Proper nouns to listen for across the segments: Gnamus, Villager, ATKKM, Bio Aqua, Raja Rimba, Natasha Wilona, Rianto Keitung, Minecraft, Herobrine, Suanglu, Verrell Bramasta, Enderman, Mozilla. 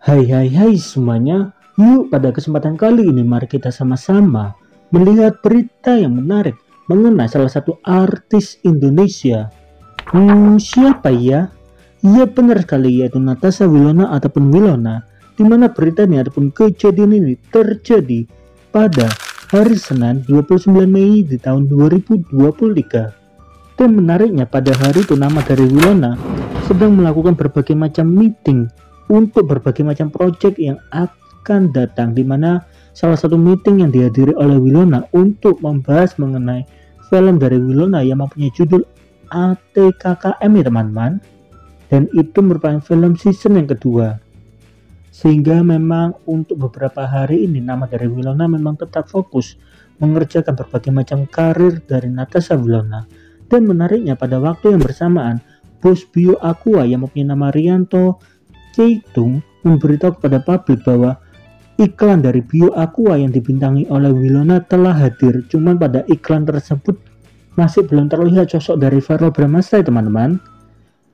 Hai semuanya, yuk pada kesempatan kali ini mari kita sama-sama melihat berita yang menarik mengenai salah satu artis Indonesia. Siapa ya? Iya benar sekali, yaitu Natasha Wilona ataupun Wilona, dimana berita ini ataupun kejadian ini terjadi pada hari Senin 29 Mei di tahun 2023. Dan menariknya pada hari itu nama dari Wilona sedang melakukan berbagai macam meeting untuk berbagai macam proyek yang akan datang, dimana salah satu meeting yang dihadiri oleh Wilona untuk membahas mengenai film dari Wilona yang mempunyai judul ATKKM ya teman-teman, dan itu merupakan film season yang kedua, sehingga memang untuk beberapa hari ini nama dari Wilona memang tetap fokus mengerjakan berbagai macam karir dari Natasha Wilona. Dan menariknya pada waktu yang bersamaan, bos Bio Aqua yang mempunyai nama Rianto Keitung memberitahu kepada publik bahwa iklan dari Bio Aqua yang dibintangi oleh Wilona telah hadir, cuman pada iklan tersebut masih belum terlihat sosok dari Verrell Bramasta teman-teman.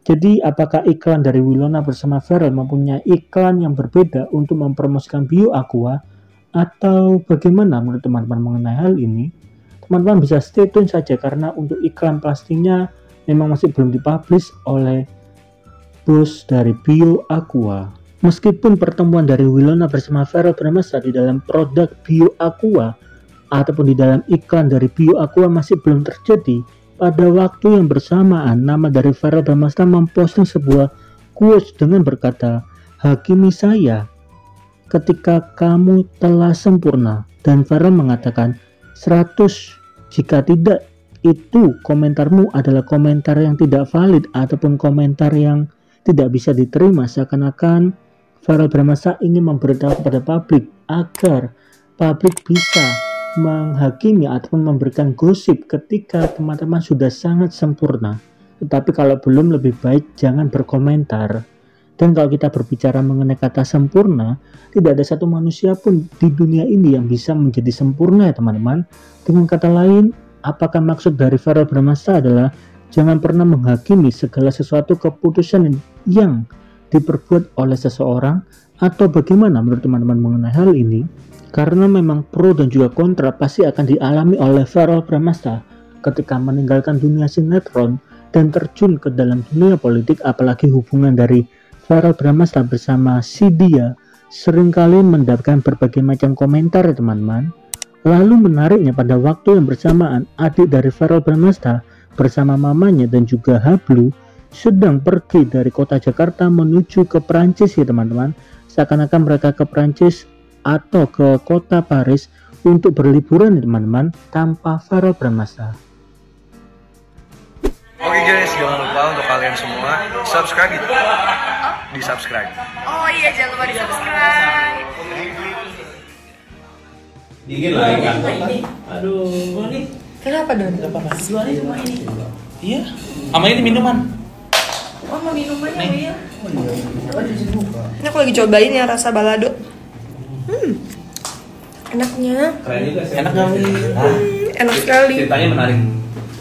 Jadi apakah iklan dari Wilona bersama Verrell mempunyai iklan yang berbeda untuk mempromosikan Bio Aqua, atau bagaimana menurut teman-teman mengenai hal ini? Teman-teman bisa stay tune saja karena untuk iklan pastinya memang masih belum dipublish oleh bos dari Bio Aqua. Meskipun pertemuan dari Wilona bersama Verrell Bramasta di dalam produk Bio Aqua ataupun di dalam iklan dari Bio Aqua masih belum terjadi, pada waktu yang bersamaan nama dari Verrell Bramasta memposting sebuah quotes dengan berkata, "Hakimi saya ketika kamu telah sempurna," dan Verrell mengatakan 100 jika tidak itu komentarmu adalah komentar yang tidak valid ataupun komentar yang tidak bisa diterima. Seakan-akan Verrell Bramasta ingin memberitahu kepada publik agar publik bisa menghakimi ataupun memberikan gosip ketika teman-teman sudah sangat sempurna, tetapi kalau belum lebih baik jangan berkomentar. Dan kalau kita berbicara mengenai kata sempurna, tidak ada satu manusia pun di dunia ini yang bisa menjadi sempurna ya teman-teman. Dengan kata lain, apakah maksud dari Verrell Bramasta adalah jangan pernah menghakimi segala sesuatu keputusan yang diperbuat oleh seseorang, atau bagaimana menurut teman-teman mengenai hal ini? Karena memang pro dan juga kontra pasti akan dialami oleh Verrell Bramasta ketika meninggalkan dunia sinetron dan terjun ke dalam dunia politik, apalagi hubungan dari Verrell Bramasta bersama si dia seringkali mendapatkan berbagai macam komentar ya teman-teman. Lalu menariknya pada waktu yang bersamaan, adik dari Verrell Bramasta bersama mamanya dan juga Hablu sedang pergi dari kota Jakarta menuju ke Perancis ya teman-teman. Seakan-akan mereka ke Perancis atau ke kota Paris untuk berliburan ya teman-teman, tanpa Verrell Bramasta. Oke guys, jangan lupa untuk kalian semua subscribe gitu. Di subscribe. Oh iya, jangan lupa di subscribe. Dingin lah ikan. Aduh. Kenapa Don? Jualnya cuma ini. Iya. Sama ini minuman. Oh, mau minuman ya? Ini aku lagi cobain ya rasa balado. Enaknya. Keren juga sih. Enak nggak? Enak sekali. Ceritanya menarik.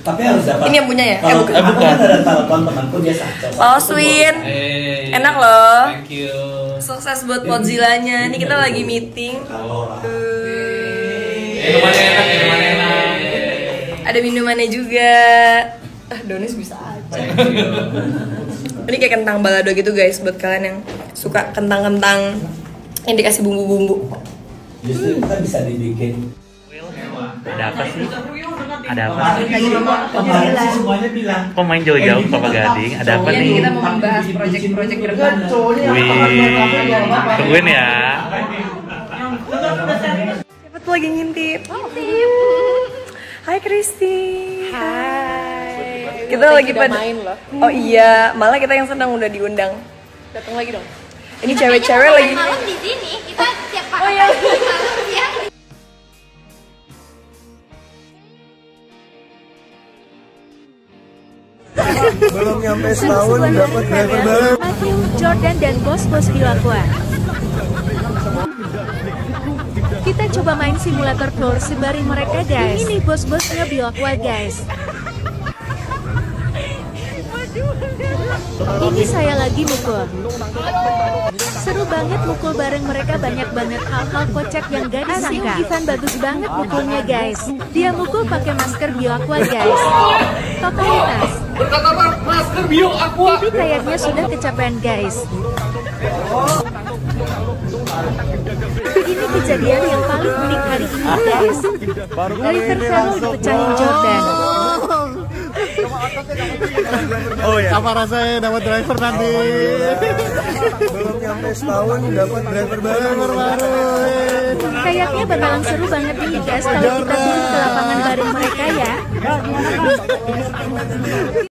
Tapi harus dapat. Ini yang punya ya? Bukan. Ada telepon temanku dia saja. Oh, Swin. Enak loh. Thank you. Sukses buat Mozilla-nya. Ini kita lagi meeting. Ada minumannya juga. Donis bisa aja. Ini kayak kentang balado gitu guys, buat kalian yang suka kentang-kentang yang dikasih bumbu-bumbu. Justru kita bisa dibikin. Ada apa sih? Ada apa? Kemarin sih semuanya bilang kok main jauh-jauh Papa Gading, ada apa nih? Kita mau membahas proyek-proyek ke depan. Tungguin ya. Siapa tuh lagi ngintip? Hai Kristi. Hai. Kita lagi pada main loh. Oh iya, malah kita yang senang udah diundang. Datang lagi dong. Ini cewek-cewek lagi. Malam di sini kita tiap pagi. Oh iya. Belum nyampe setahun dapat driver baru. Matthew, Jordan dan bos-bos Bio Aqua. Kita coba main simulator floor sembari mereka guys. Ini bos-bosnya Bio Aqua guys. Ini saya lagi mukul. Seru banget mukul bareng mereka, banyak banget hal-hal kocak yang gak disangka. Ivan bagus banget mukulnya guys. Dia mukul pakai masker Bio Aqua guys. Totalitas. Berkata masker Bio Aqua. Tapi kayaknya sudah kecapean guys. Ini kejadian yang paling unik hari ini guys. Dari Verrell dipecahin Jordan. Oh ya, apa rasanya dapat driver nanti? Belum nyampe setahun dapat driver baru. Kayaknya bakalan seru banget nih guys kalau kita turun ke lapangan bareng mereka ya.